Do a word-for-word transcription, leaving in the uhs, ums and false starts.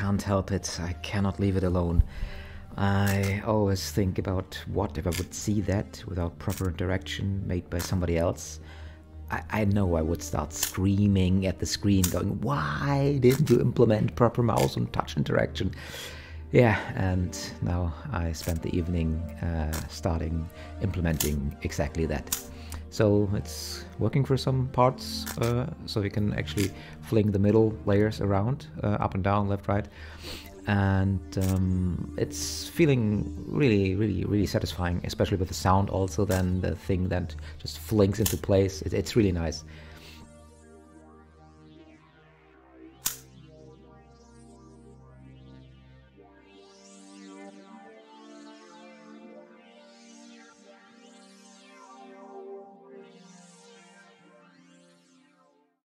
can't help it. I cannot leave it alone. I always think about what if I would see that without proper interaction made by somebody else. I, I know I would start screaming at the screen going, why didn't you implement proper mouse and touch interaction? Yeah, and now I spent the evening uh, starting implementing exactly that. So it's working for some parts, uh, so you can actually fling the middle layers around, uh, up and down, left, right. And um, it's feeling really, really, really satisfying, especially with the sound also, then the thing that just flings into place. It, it's really nice.